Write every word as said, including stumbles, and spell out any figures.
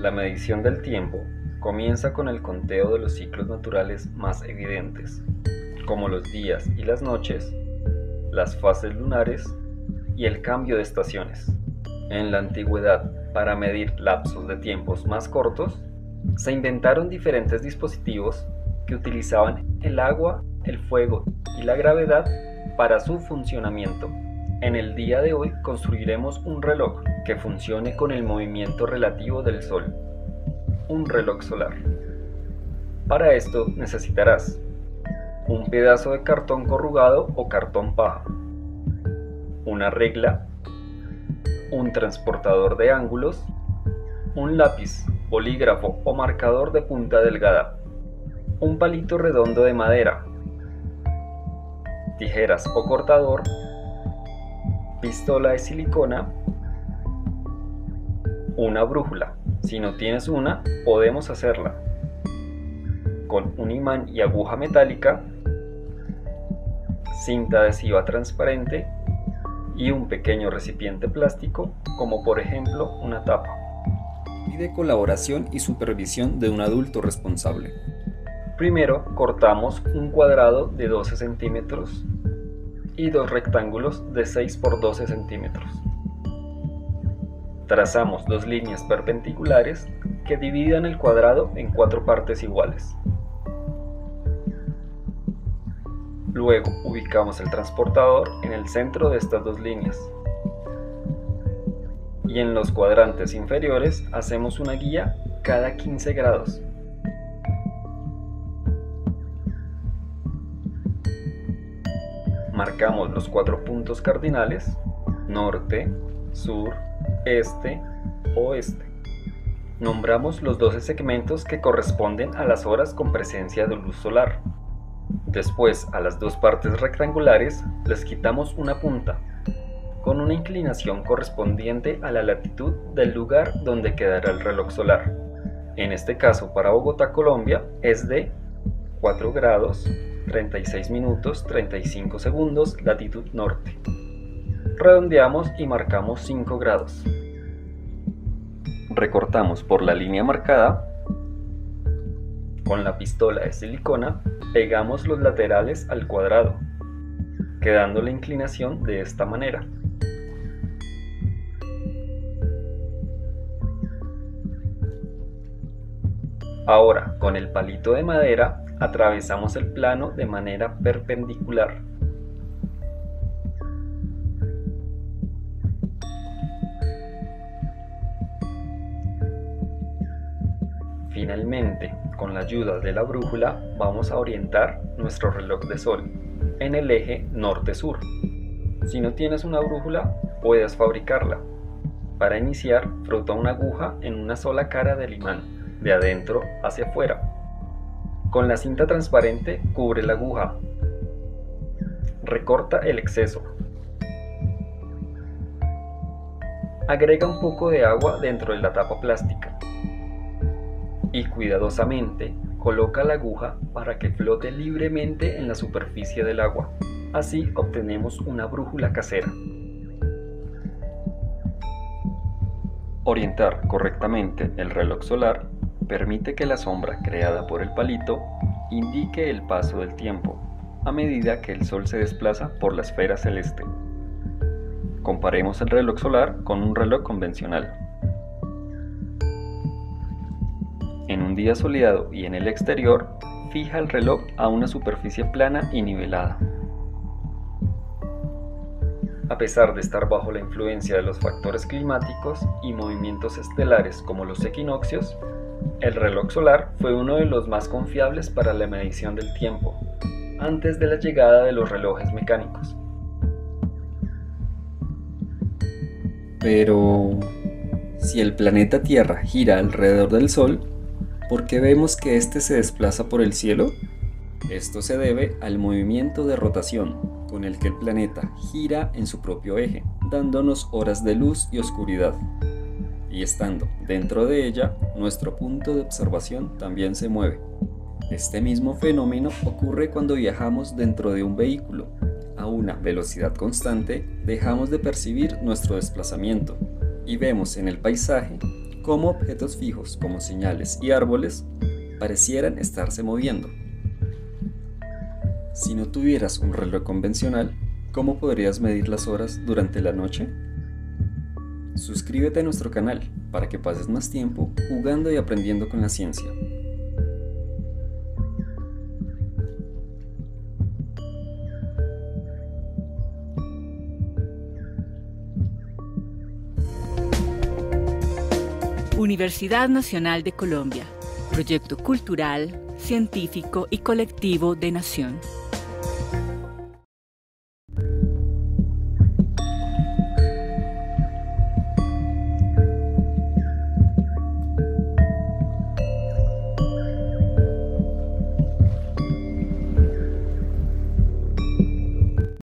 La medición del tiempo comienza con el conteo de los ciclos naturales más evidentes, como los días y las noches, las fases lunares y el cambio de estaciones. En la antigüedad, para medir lapsos de tiempos más cortos, se inventaron diferentes dispositivos que utilizaban el agua, el fuego y la gravedad para su funcionamiento. En el día de hoy construiremos un reloj que funcione con el movimiento relativo del Sol, un reloj solar. Para esto necesitarás un pedazo de cartón corrugado o cartón paja, una regla, un transportador de ángulos, un lápiz, bolígrafo o marcador de punta delgada, un palito redondo de madera, tijeras o cortador, pistola de silicona, una brújula. Si no tienes una, podemos hacerla con un imán y aguja metálica, cinta adhesiva transparente y un pequeño recipiente plástico, como por ejemplo una tapa. Pide colaboración y supervisión de un adulto responsable. Primero cortamos un cuadrado de doce centímetros y dos rectángulos de seis por doce centímetros. Trazamos dos líneas perpendiculares que dividan el cuadrado en cuatro partes iguales. Luego ubicamos el transportador en el centro de estas dos líneas y en los cuadrantes inferiores hacemos una guía cada quince grados. Marcamos los cuatro puntos cardinales: norte, sur, este, oeste. Nombramos los doce segmentos que corresponden a las horas con presencia de luz solar. Después, a las dos partes rectangulares les quitamos una punta, con una inclinación correspondiente a la latitud del lugar donde quedará el reloj solar. En este caso, para Bogotá, Colombia, es de cuatro grados, treinta y seis minutos, treinta y cinco segundos, latitud norte. Redondeamos y marcamos cinco grados. Recortamos por la línea marcada. Con la pistola de silicona pegamos los laterales al cuadrado, quedando la inclinación de esta manera. Ahora, con el palito de madera atravesamos el plano de manera perpendicular. Finalmente, con la ayuda de la brújula, vamos a orientar nuestro reloj de sol en el eje norte-sur. Si no tienes una brújula, puedes fabricarla. Para iniciar, frota una aguja en una sola cara del imán, de adentro hacia afuera. Con la cinta transparente, cubre la aguja. Recorta el exceso. Agrega un poco de agua dentro de la tapa plástica. Y cuidadosamente coloca la aguja para que flote libremente en la superficie del agua. Así obtenemos una brújula casera. Orientar correctamente el reloj solar permite que la sombra creada por el palito indique el paso del tiempo a medida que el sol se desplaza por la esfera celeste. Comparemos el reloj solar con un reloj convencional. En un día soleado y en el exterior, fija el reloj a una superficie plana y nivelada. A pesar de estar bajo la influencia de los factores climáticos y movimientos estelares como los equinoccios, el reloj solar fue uno de los más confiables para la medición del tiempo, antes de la llegada de los relojes mecánicos. Pero, si el planeta Tierra gira alrededor del Sol, ¿por qué vemos que éste se desplaza por el cielo? Esto se debe al movimiento de rotación con el que el planeta gira en su propio eje, dándonos horas de luz y oscuridad. Y estando dentro de ella, nuestro punto de observación también se mueve. Este mismo fenómeno ocurre cuando viajamos dentro de un vehículo. A una velocidad constante, dejamos de percibir nuestro desplazamiento y vemos en el paisaje como objetos fijos, como señales y árboles, parecieran estarse moviendo. Si no tuvieras un reloj convencional, ¿cómo podrías medir las horas durante la noche? Suscríbete a nuestro canal para que pases más tiempo jugando y aprendiendo con la ciencia. Universidad Nacional de Colombia, proyecto cultural, científico y colectivo de Nación.